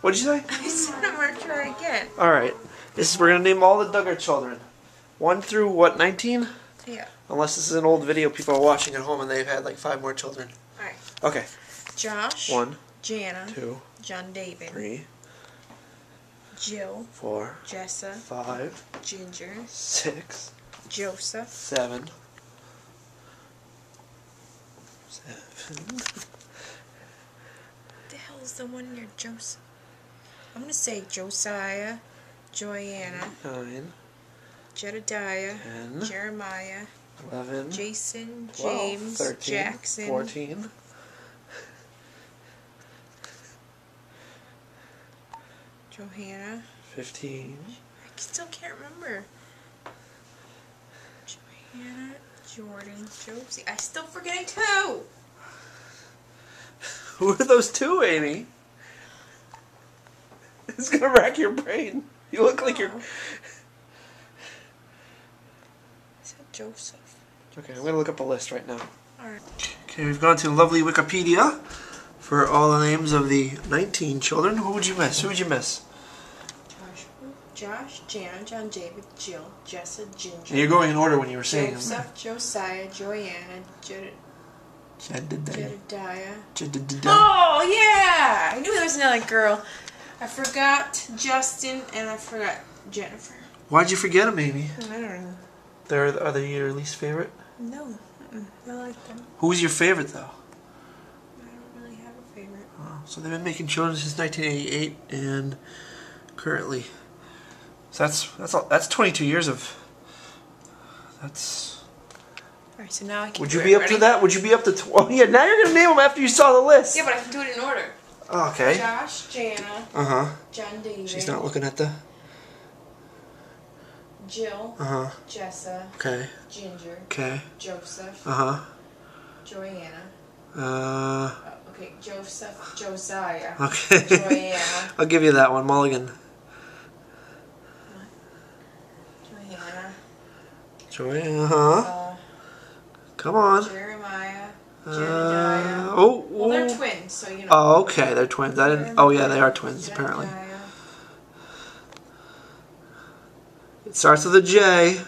What'd you say? I said I'm going to try again. Alright. We're going to name all the Duggar children. 1 through, what, 19? Yeah. Unless this is an old video people are watching at home and they've had like 5 more children. Alright. Okay. Josh. 1. Jana. 2. John David. 3. Jill. 4. Jessa. 5. Ginger. 6. Joseph. 7. What the hell is the one near Joseph? I'm going to say Josiah, Joanna, 9, Jedediah, 10, Jeremiah, 11, Jason, 12, James, 13, Jackson, 14, Johanna, 15. I still can't remember. Johanna, Jordan, Josie. I'm still forgetting 2. Who are those 2, Amy? It's going to rack your brain. You look like you're... I said Joseph. Okay, I'm going to look up a list right now. Alright. Okay, we've gone to lovely Wikipedia for all the names of the 19 children. Who would you miss? Who would you miss? Josh, Jana, John David, Jill, Jessa, Ginger. And you're going in order when you were saying them. Joseph, Josiah, Joanna, Jedediah. Oh, yeah! I knew there was another girl. I forgot Justin and I forgot Jennifer. Why'd you forget them, Amy? I don't know. Are they your least favorite? No. I like them. Who's your favorite, though? I don't really have a favorite. Oh, so they've been making children since 1988 and currently. So that's 22 years of... That's... Alright, so now I can Would you be up to that? Would you be up to... Oh, yeah, now you're going to name them after you saw the list. Yeah, but I can do it in order. Oh, okay. Josh, Jana, John David. She's not looking at the... Jill, Jessa, Ginger, Joseph, Joanna, okay, Joseph, Josiah, Joanna. I'll give you that one, Mulligan. Joanna. Joanna, come on. Jeremiah. Well, they're twins, so you know. Oh, okay, they're twins. I didn't. Oh, yeah, they are twins apparently. It starts with a J.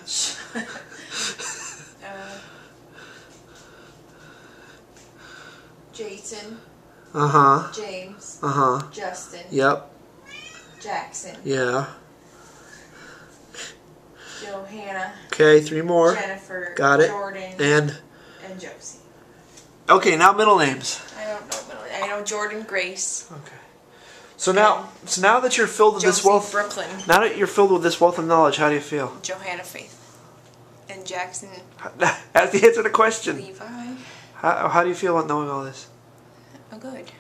Jason. James. Justin. Yep. Jackson. Yeah. Johanna. Okay, 3 more. Jennifer. Got it. Jordan. And Josie. Okay, now middle names. I don't know middle names. I know Jordan, Grace. Okay. So now that you're filled with this wealth, Brooklyn. Now that you're filled with this wealth of knowledge, how do you feel? Johanna Faith and Jackson. That's the answer to the question. Levi. How do you feel about knowing all this? Good.